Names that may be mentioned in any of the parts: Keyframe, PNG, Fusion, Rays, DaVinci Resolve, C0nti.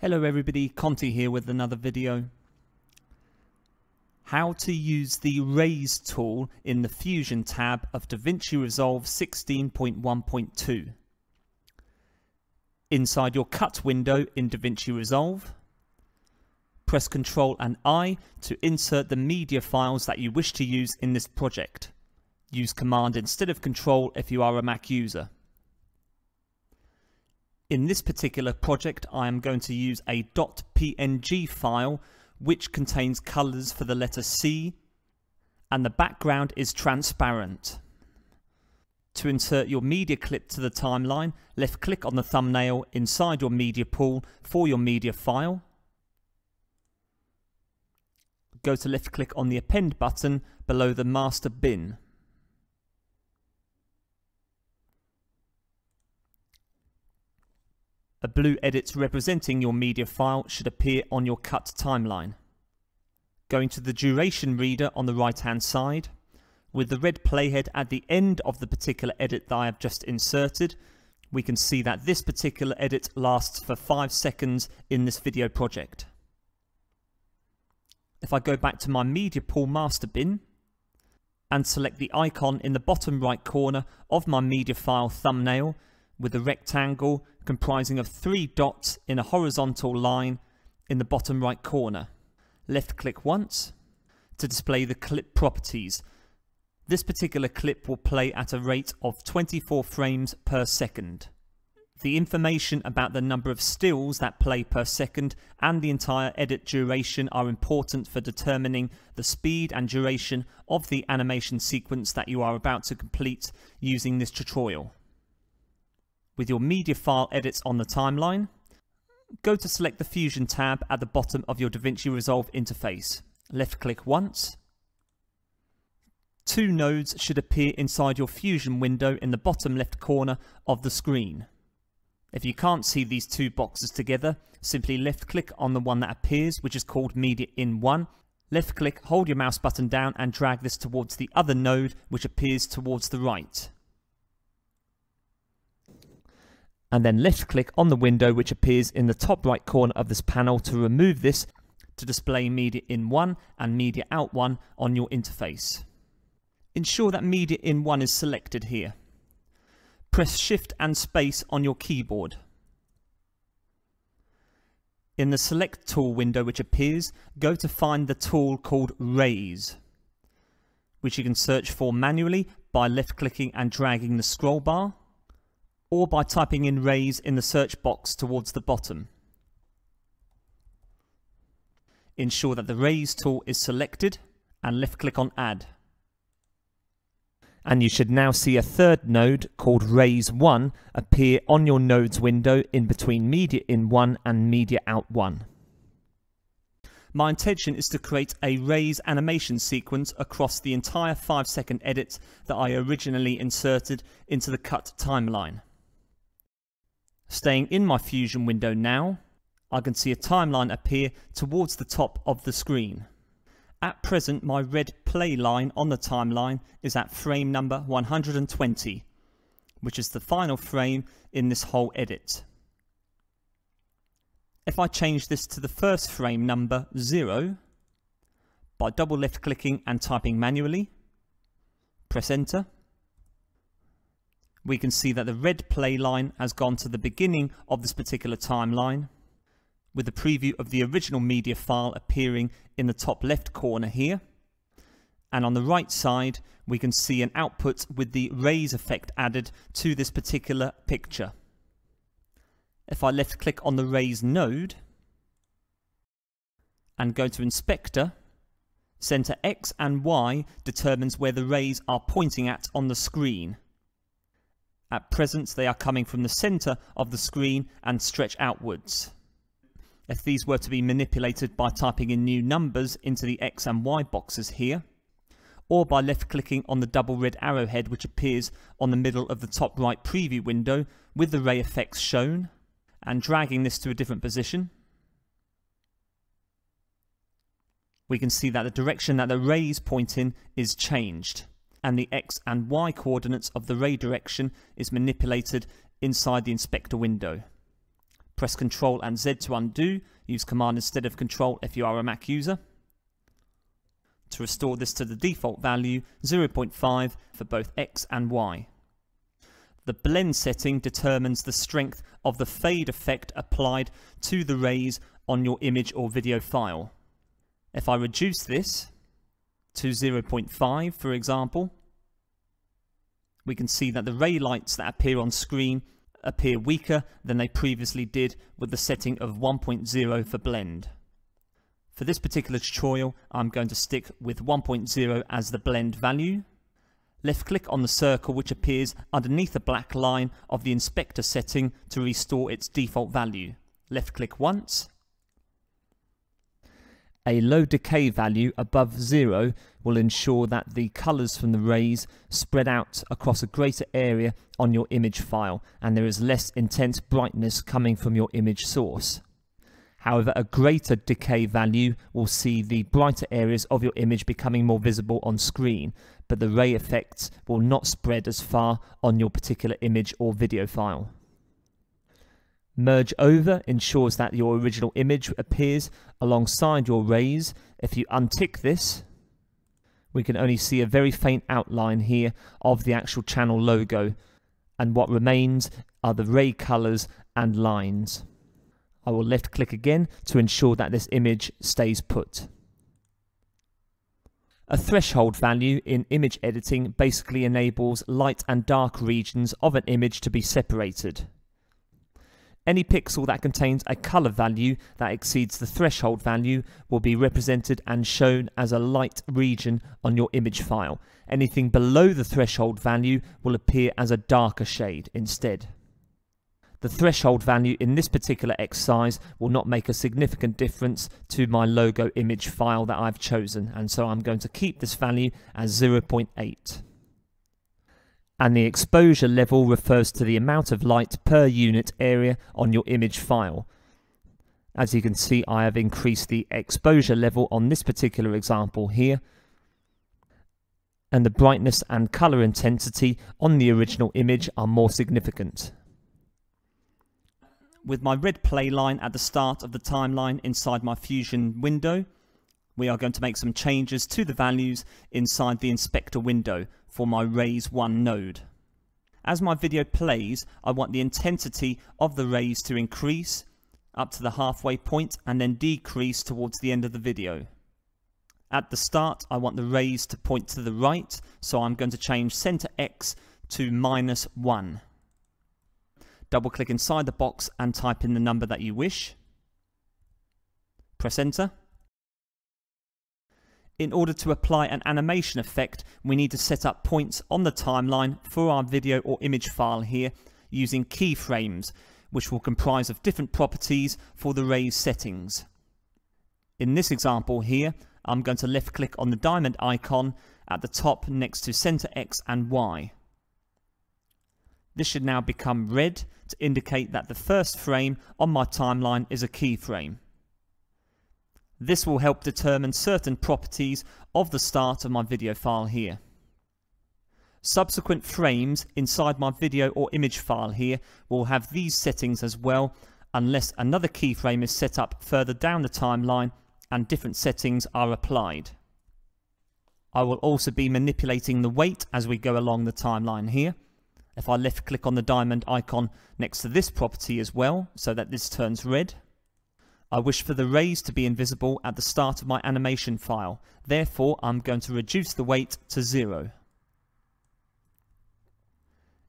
Hello everybody, Conti here with another video. How to use the Rays tool in the Fusion tab of DaVinci Resolve 16.1.2. Inside your cut window in DaVinci Resolve, press Ctrl and I to insert the media files that you wish to use in this project. Use Command instead of Control if you are a Mac user. In this particular project, I am going to use a .png file which contains colors for the letter C and the background is transparent. To insert your media clip to the timeline, left click on the thumbnail inside your media pool for your media file. Go to left click on the append button below the master bin. A blue edit representing your media file should appear on your cut timeline. Going to the duration reader on the right hand side, with the red playhead at the end of the particular edit that I have just inserted, we can see that this particular edit lasts for 5 seconds in this video project. If I go back to my media pool master bin and select the icon in the bottom right corner of my media file thumbnail, with a rectangle comprising of 3 dots in a horizontal line in the bottom right corner. Left click once to display the clip properties. This particular clip will play at a rate of 24 frames per second. The information about the number of stills that play per second and the entire edit duration are important for determining the speed and duration of the animation sequence that you are about to complete using this tutorial. With your media file edits on the timeline, go to select the Fusion tab at the bottom of your DaVinci Resolve interface. Left click once. 2 nodes should appear inside your Fusion window in the bottom left corner of the screen. If you can't see these 2 boxes together, simply left click on the one that appears, which is called Media In 1. Left click, hold your mouse button down and drag this towards the other node, which appears towards the right. And then left click on the window which appears in the top right corner of this panel to remove this to display Media In 1 and Media Out 1 on your interface. Ensure that Media In 1 is selected here. Press Shift and Space on your keyboard. In the Select Tool window which appears, go to find the tool called Rays, which you can search for manually by left clicking and dragging the scroll bar, or by typing in Rays in the search box towards the bottom. Ensure that the Rays tool is selected and left click on Add. And you should now see a third node called Rays 1 appear on your nodes window in between Media In 1 and Media Out 1. My intention is to create a Rays animation sequence across the entire 5-second edit that I originally inserted into the cut timeline. Staying in my Fusion window now, I can see a timeline appear towards the top of the screen. At present, my red play line on the timeline is at frame number 120, which is the final frame in this whole edit. If I change this to the first frame number 0, by double left clicking and typing manually, press enter, we can see that the red play line has gone to the beginning of this particular timeline, with the preview of the original media file appearing in the top left corner here. And on the right side, we can see an output with the Rays effect added to this particular picture. If I left click on the Rays node and go to Inspector, center X and Y determines where the rays are pointing at on the screen. At present, they are coming from the center of the screen and stretch outwards. If these were to be manipulated by typing in new numbers into the X and Y boxes here, or by left clicking on the double red arrowhead which appears on the middle of the top right preview window with the ray effects shown, and dragging this to a different position, we can see that the direction that the rays point in is changed, and the X and Y coordinates of the ray direction is manipulated inside the inspector window. Press Ctrl and Z to undo. Use Command instead of Ctrl if you are a Mac user. To restore this to the default value, 0.5 for both X and Y. The blend setting determines the strength of the fade effect applied to the rays on your image or video file. If I reduce this to 0.5, for example, we can see that the ray lights that appear on screen appear weaker than they previously did with the setting of 1.0 for blend. For this particular tutorial, I'm going to stick with 1.0 as the blend value. Left click on the circle which appears underneath the black line of the inspector setting to restore its default value. Left click once. A low decay value above 0 will ensure that the colours from the rays spread out across a greater area on your image file and there is less intense brightness coming from your image source. However, a greater decay value will see the brighter areas of your image becoming more visible on screen, but the ray effects will not spread as far on your particular image or video file. Merge over ensures that your original image appears alongside your rays. If you untick this, we can only see a very faint outline here of the actual channel logo, and what remains are the ray colors and lines. I will left click again to ensure that this image stays put. A threshold value in image editing basically enables light and dark regions of an image to be separated. Any pixel that contains a color value that exceeds the threshold value will be represented and shown as a light region on your image file. Anything below the threshold value will appear as a darker shade instead. The threshold value in this particular exercise will not make a significant difference to my logo image file that I've chosen, and so I'm going to keep this value as 0.8. And the exposure level refers to the amount of light per unit area on your image file. As you can see, I have increased the exposure level on this particular example here, and the brightness and color intensity on the original image are more significant. With my red play line at the start of the timeline inside my Fusion window, we are going to make some changes to the values inside the inspector window for my Rays 1 node. As my video plays, I want the intensity of the rays to increase up to the halfway point and then decrease towards the end of the video. At the start, I want the rays to point to the right, so I'm going to change center X to -1. Double click inside the box and type in the number that you wish. Press enter. In order to apply an animation effect, we need to set up points on the timeline for our video or image file here using keyframes, which will comprise of different properties for the rays settings. In this example here, I'm going to left click on the diamond icon at the top next to center X and Y. This should now become red to indicate that the first frame on my timeline is a keyframe. This will help determine certain properties of the start of my video file here. Subsequent frames inside my video or image file here will have these settings as well, unless another keyframe is set up further down the timeline and different settings are applied. I will also be manipulating the weight as we go along the timeline here. If I left click on the diamond icon next to this property as well, so that this turns red. I wish for the rays to be invisible at the start of my animation file. Therefore, I'm going to reduce the weight to 0.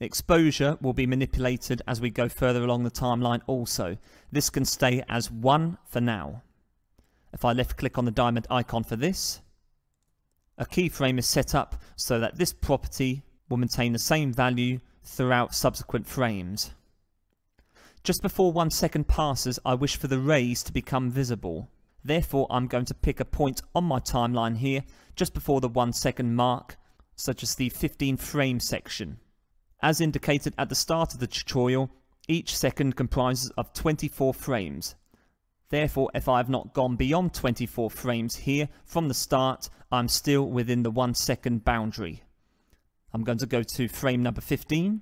Exposure will be manipulated as we go further along the timeline also. This can stay as 1 for now. If I left click on the diamond icon for this, a keyframe is set up so that this property will maintain the same value throughout subsequent frames. Just before 1 second passes, I wish for the rays to become visible. Therefore, I'm going to pick a point on my timeline here, just before the 1 second mark, such as the 15 frame section. As indicated at the start of the tutorial, each second comprises of 24 frames. Therefore, if I have not gone beyond 24 frames here from the start, I'm still within the 1 second boundary. I'm going to go to frame number 15.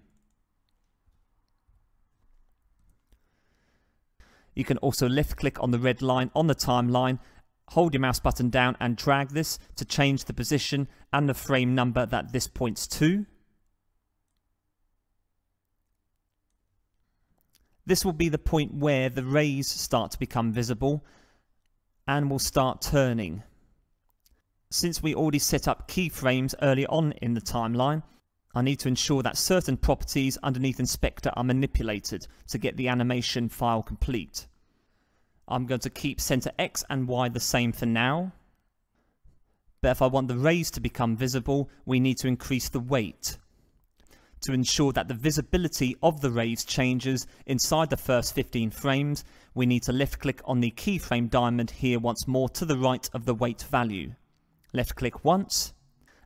You can also left click on the red line on the timeline, hold your mouse button down and drag this to change the position and the frame number that this points to. This will be the point where the rays start to become visible and will start turning. Since we already set up keyframes early on in the timeline, I need to ensure that certain properties underneath Inspector are manipulated to get the animation file complete. I'm going to keep center X and Y the same for now, but if I want the rays to become visible, we need to increase the weight to ensure that the visibility of the rays changes inside the first 15 frames. We need to left click on the keyframe diamond here once more to the right of the weight value. Left click once,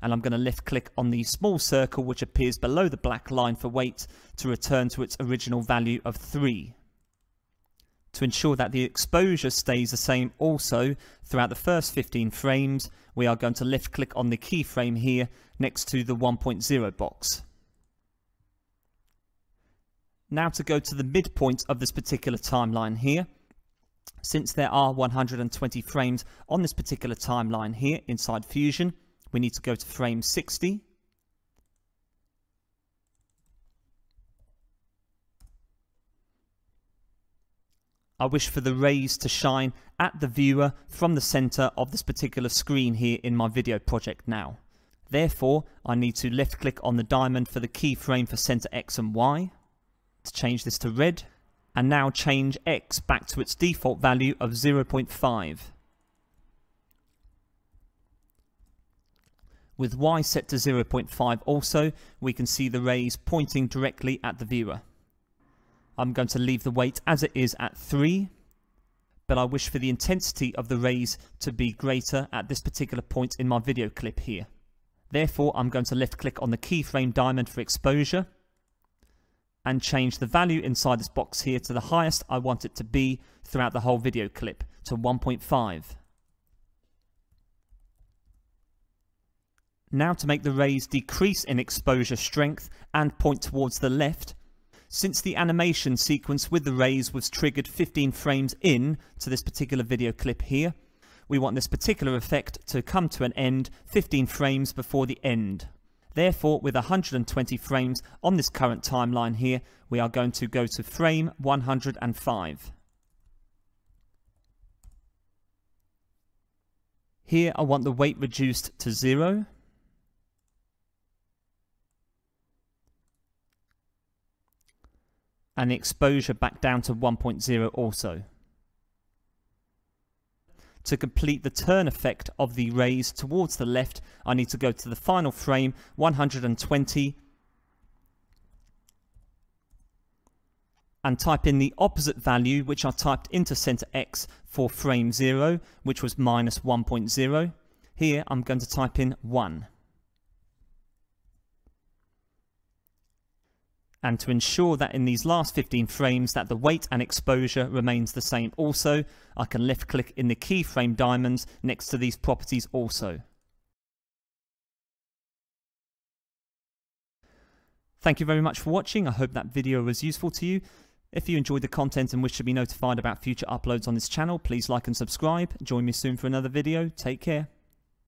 and I'm going to left click on the small circle which appears below the black line for weight to return to its original value of 3. To ensure that the exposure stays the same also throughout the first 15 frames, we are going to left click on the keyframe here next to the 1.0 box. Now to go to the midpoint of this particular timeline here. Since there are 120 frames on this particular timeline here inside Fusion, we need to go to frame 60. I wish for the rays to shine at the viewer from the center of this particular screen here in my video project now. Therefore, I need to left click on the diamond for the keyframe for center X and Y to change this to red, and now change X back to its default value of 0.5. With Y set to 0.5 also, we can see the rays pointing directly at the viewer. I'm going to leave the weight as it is at 3, but I wish for the intensity of the rays to be greater at this particular point in my video clip here. Therefore, I'm going to left click on the keyframe diamond for exposure and change the value inside this box here to the highest I want it to be throughout the whole video clip, to 1.5. Now to make the rays decrease in exposure strength and point towards the left. Since the animation sequence with the rays was triggered 15 frames in to this particular video clip here, we want this particular effect to come to an end 15 frames before the end. Therefore, with 120 frames on this current timeline here, we are going to go to frame 105. Here I want the weight reduced to 0. And the exposure back down to 1.0 also. To complete the turn effect of the rays towards the left, I need to go to the final frame, 120, and type in the opposite value which I typed into center X for frame 0, which was minus 1.0. Here I'm going to type in 1. And to ensure that in these last 15 frames that the weight and exposure remains the same also, I can left click in the keyframe diamonds next to these properties also. Thank you very much for watching. I hope that video was useful to you. If you enjoyed the content and wish to be notified about future uploads on this channel, please like and subscribe. Join me soon for another video. Take care.